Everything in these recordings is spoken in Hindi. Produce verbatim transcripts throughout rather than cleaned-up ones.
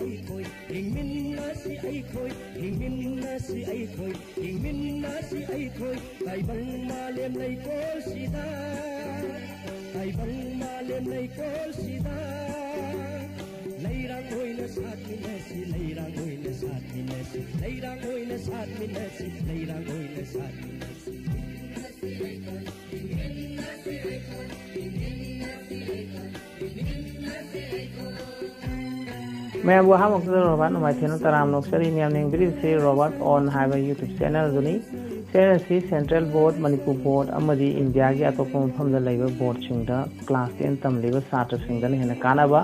ai khoi, hing min na si ai khoi, hing min na si ai khoi, hing min na si ai khoi. Ai bang ma lem nay ko si da, ai bang ma lem nay ko si da. Nay ra khoi na saath min na si, nay ra khoi na saath min na si, nay ra khoi na saath min na si, nay ra khoi na saath min na si. Hing min na si ai khoi, hing min na si ai khoi, hing min na si ai khoi. मैं अब वहाँ मकसद रोबान माइथेनो तराम नोक्सरी में हमने ब्रीफ से Robert on highway YouTube channel जुनी चैनल से सेंट्रल बोर्ड मणिपुर बोर्ड अमदी इंडिया के अतोपो मफम द लाइव बोर्ड सिंगदा क्लास टेन तम लेव साटर सिंगदा ने कानाबा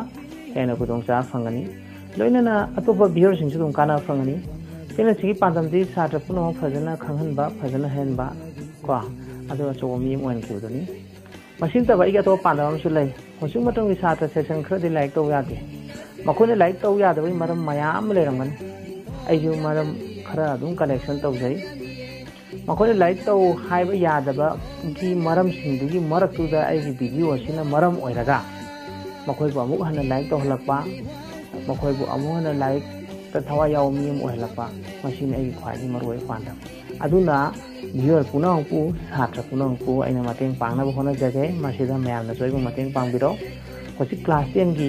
हेन को दोंसा फंगनी लोइना अतोपो बियर सिंग तुम काना फंगनी चैनल से पांचम दि साटर पुनो फजना खंगनबा फजना हेनबा क्वा अदो चोमी मोन कुदनी मसिन तब इगा तो पांडम सुलै होसु मतों के साटर सेशन खदि लाइक तो याके मखोने लाइक तौ यादबई मरम मयाम लेरमगन अयु मरम खरा अदुम कनेक्शन तौ जाई मखोने लाइक तौ हाइब यादबा कि मरम सिंदुगी मरक तुदा अयु वीडियो असिना मरम ओइरागा मखोय बु अमु हन लाइक तौ हलपा मखोय बु अमु हन लाइक त थवा याउ मिम ओइलपा मसिन अयु ख्वाई मरवै पांदा अदुना व्यूअर पुनांगपु छात्र पुनांगपु आइना मतें पांगना बखोन जगे मसिदा मयाम न सोइगु मतें पांगबिरो होसि क्लास टेन गी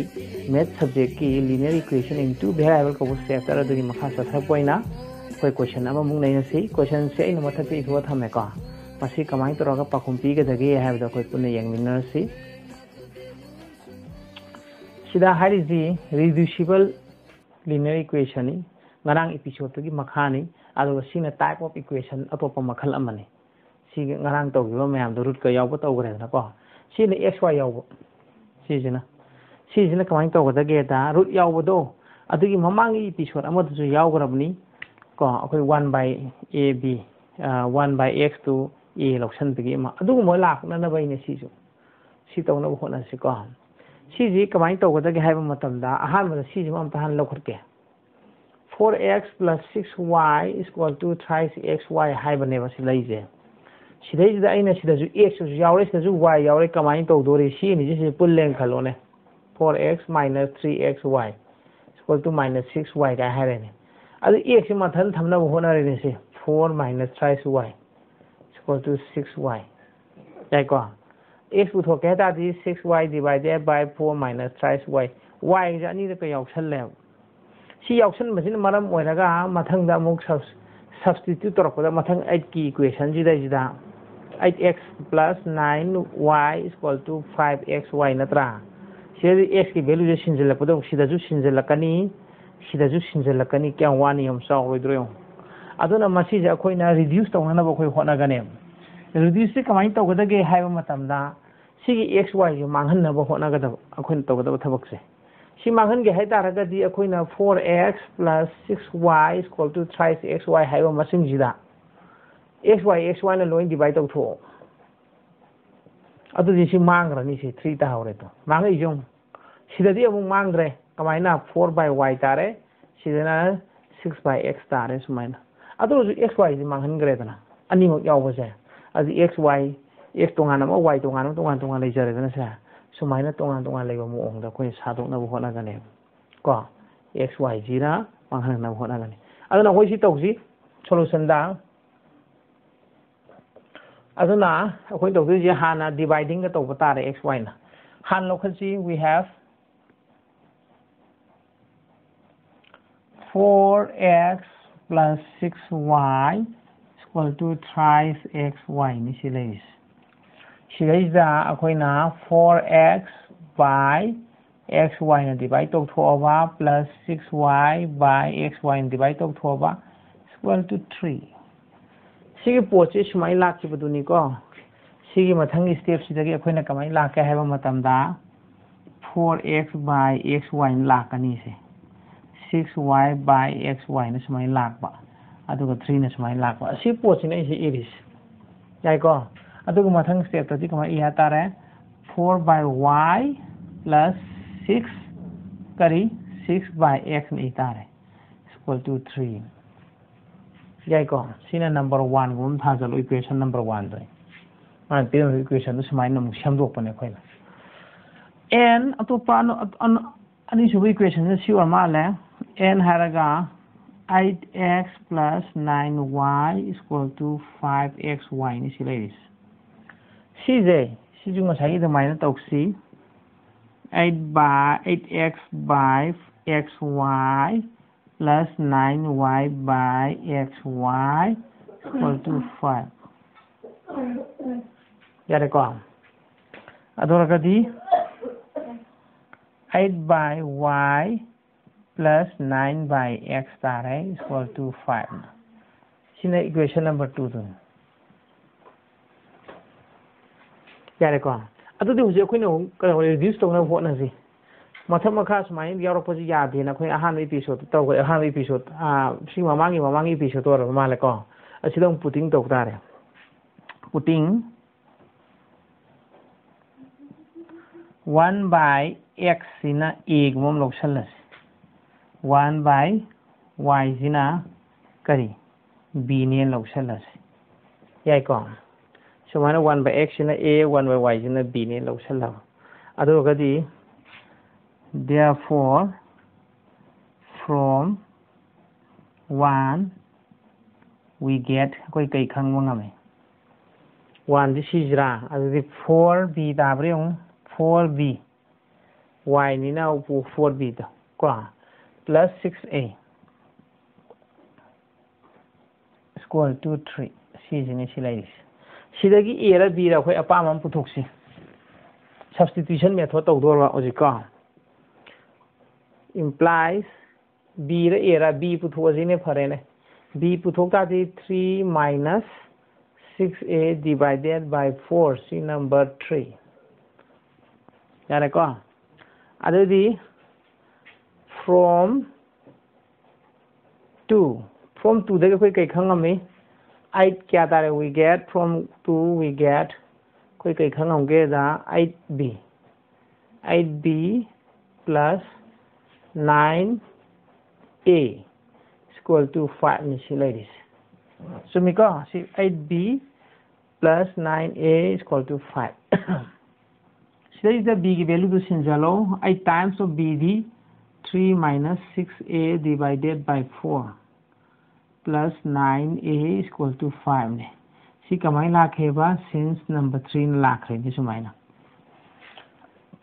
मैथ सब्जेक्ट की linear equation in two variable को सेटर अदुनी मखा सथा कोइना कोइ क्वेश्चन अब मुंग नैना से क्वेश्चन से इन मथा पे इथवा थामे का मसी कमाई तो रगा पाखुम पी के जगे हैव द कोइ पुने यंग मिनर से सिदा हारि जी रिड्यूसिबल लिनियर इक्वेशन नि ngaraang episode gi makha ni adu sina type of equation atopa makhal amane si ngaraang tawgiwa mayam do root ka yawba tawgre na ko sina xy yawba sina सीजन कमाई तौगदगेदा रूट यावदो अदुगी ममांगी एपिसोड अमदजु यावगरबनी को अखै one by a b one by x two a लक्षण दगी मा अदुगु म लाखना बयने सीजु सीतौना होना सिको सीजी कमाई तौगदगे हाइब मतमदा आहान म सीजु म तहान लखरके four x plus six y equal to three x y हाइबने बस लइजे सिदैज आइना सिदजु x जु यावरे सिदजु y यावरे कमाई तौदोरे सीनि जिसे पुलें खलोने four x minus three x y equal to minus six y का है रहने अरे x से मथन थमना होना रहने से four minus three x y equal to six y क्या को x उठो कहता थी six y divided by four minus three x y y जानी तो क्या ऑप्शन ले सी ऑप्शन मशीन मरम होएगा मथन दा मुक सब्स्टिट्यूट तो रखो दा मथन एट की इक्वेशन जिदा जिदा eight x plus nine y equal to five x y नत्रा सेरी x की वैल्यू जे सिंजला पदो सिदा जु सिंजला कनी सिदा जु सिंजला कनी क्या वानी हम सा होइद्रो अदोना मसी जा खोइना रिड्यूस तवना बखोइ होना गने रिड्यूस से कमाई तवगदगे हाइब मतमदा सिगी x y जो मांगन न ब होना गद अखोइन तवगद थबक से सि मांगन गे हाइ तारगदि अखोइना four x plus six y equal to three x y हाइब मसिंग जिदा x y x y न लोइन डिवाइड तवथो अदो जे सि मांगरनि से थ्री ता होरे तो मांगै जों सिददी अमु मांगरे कमाइना फोर बाय वाई तारे सिदना सिक्स बाय एक्स तारे सुमाइना अदो xy दि मांगन गरेदना अनि म याव बजे अदि xy x तोंगाना म y तोंगाना तोंगान तोंगान लै जरेदना सा सुमाइना तोंगान तोंगान लै म ओंगदा कोइ सादोंना बहोना गने को xy जिरा मांगना बहोना गने अदोना होइसि तौसि सोल्यूशन दा अदोना अखोइ तौसि जे हाना डिवाइडिंग ग तौबा तारे xy ना हान लोखसि we have four x plus six y equal to three x y ni sileis sileis da akhoina four x by x y na divide tok thoba plus six y by x y na divide tok thoba equal to three sigi poche smai lakhi baduni ko sigi mathang step sidagi akhoina kamai lakhe haiba matam da four x by x y lakani se six y by x y na sumai lakba aduga three na sumai lakba si pochi na isi iris jai ko aduga mathang step ta ji kama iya tare four by y plus six kari six by x ni tare equal to three jai ko sina number one gum thajalo equation number one dai man pin equation sumai nam samdok pane khoina n atopa an ani subi equation si or ma le n haraga eight x plus nine y is equal to five x y ni sila is. Sije, sije masagi the minus toxi eight by eight x by xy plus nine y by xy is equal to five. Yare ko. Adora kadi eight by y plus nine by x star is equal to five. This is equation number two. What is it? I don't know if you can reduce the number of mathematics. My opposite yard in a hundred episode, talk a hundred episode. She mamang, mamang episode or Malaco. I see them putting doctor. Putting one by x in a egg, mom loxalas. one by y is in a curry b in a loxalas. Yaikon. So one by x in a, one by y is in a b in a loxalas. Adogadi. Therefore, from one we get one. This is ra. Adogadi four b dabrium four b. Y ni na upu four b da. Kwa. Plus six a is equal to three. She is initialized. She is a B. Substitution method of Dora Ojika implies B. Era B put was in a parene. B put three minus six a divided by four. See number three. Yareka. Other the from two. From two, देखो कोई कहीं खाना में eight क्या तारे we get from two we get कोई कहीं खाना होंगे दा eight b eight b plus nine a equal to five मिसी ladies. So Mika C eight b plus nine a equal to five. So इस दा b की value तो सिंजालो eight times of b the three minus six a divided by four plus nine a is equal to five. See, kamai lakheba since number three lakhe. This is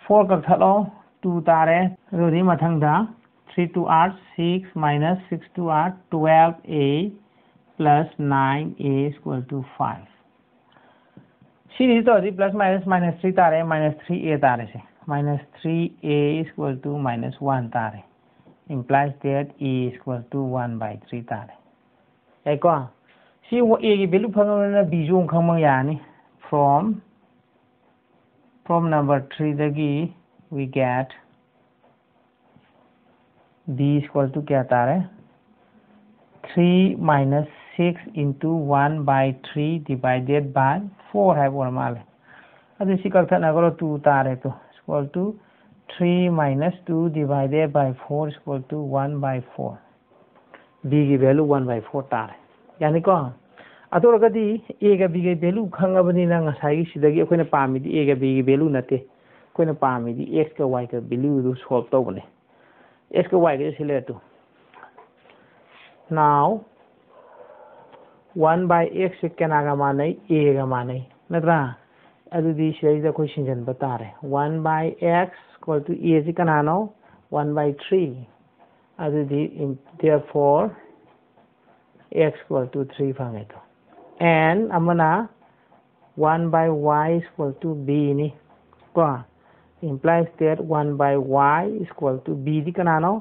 four kathalo two tare. Rodi mathangda three two r six minus six two r twelve a plus nine a is equal to five. See, this is plus minus minus three tare minus three a tare se. Minus three a is equal to minus one tare. Implies that A is equal to one by three tare. Eko. See, A value from from from number three the we get B is equal to kya tare? three minus six into one by three divided by four hai bormale. Adi si kartha nagaro two tare to. Equal to three minus two divided by four is equal to one by four. B की value one by four तार है. यानी कहाँ? अतः अगर दी A का B की value खांगा बनी ना घसाई सिद्धगी कोई न पामी दी A का B की value न ते कोई न पामी दी X का Y का value तो solve तो बने. X का Y के सिले तो. Now one by X क्या नागा माने A का माने. न तो अरे दी शरीर का कोई सिंजन बता रहे one by x equal to a ji कनानो one by three अरे दी therefore x equal to three फांगे तो and Amna one by y equal to b नहीं क्या implies that one by y equal to b ji कनानो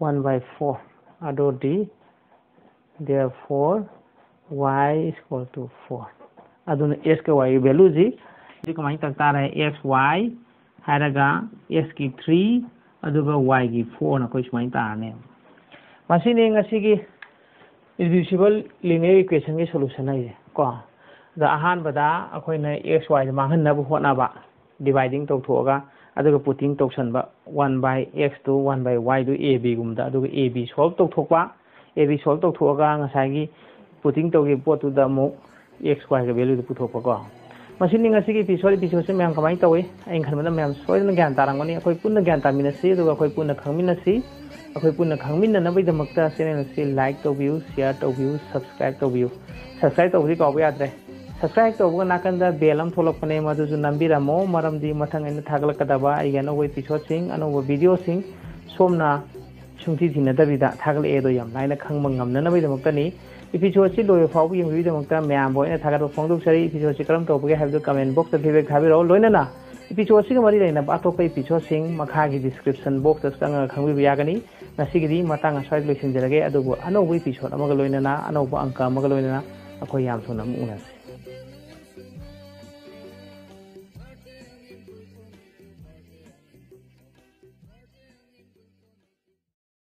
one by four अरे दी therefore y equal to four अरे दी x का y वैल्यू जी जो कमाई तकता रहे x y है रगा x की three और दूसरा y की four ना कुछ माइन तारने मशीन इंग ऐसी की irreducible linear equation के solution है क्या द आहान बता अकोई ना x y जमाहन ना बहुत ना बा dividing तो थोगा अदो को putting तो शन बा one by x तो one by y तो a b गुम दा अदो को a b solve तो थोगा a b solve तो थोगा ऐसी putting तो के बहुत तो द मो x y के value तो थोगा मशीनिंग ऐसी की पिछवाली पिछवाली से मैं हम कमाई तो हुए इंखर में तो मैं हम सोए न ज्ञान तारंगों ने कोई पुण्य ज्ञान तामिनसी तो कोई पुण्य खंमिनसी अखोई पुनः खांगमिन्ननाबैदमक्ता चैनल से लाइक तो व्यू शेयर तो व्यू सब्सक्राइब तो व्यू सब्सक्राइब तो व्यू काबो याद रहे सब्सक्राइब तो वो नाकंदा बेलम थोलपने मदुजु नंबिरामो मरमदि मथांगैन थागलकदाबा आइगनो वे एपिसोड सिंग अनो वो वीडियो सिंग सोमना छुंथि दिनदाबिदा थागले एदो याम लायना खांगमंगमनाबैदमक्तानि एपिसोड से लोय फाव यंगुइदमक्ता म्याम बोयना थागादो फोंगदुसरी एपिसोड से क्रम तोबगे हाइबो कमेंट बॉक्स तो फीडबैक हाबिरो लोयनाना एपिसोड से मरि रैना बाथोप एपिसोड सिंग मखा की डिस्क्रिप्शन बॉक्स तसंग खांगबि यागनि नसिगिदि मतांग साइड लयसिन जरगे अदोबो अनो वे एपिसोड अमगलोयनाना अनो अंका मगलोयनाना अखोय याम सोना मुनस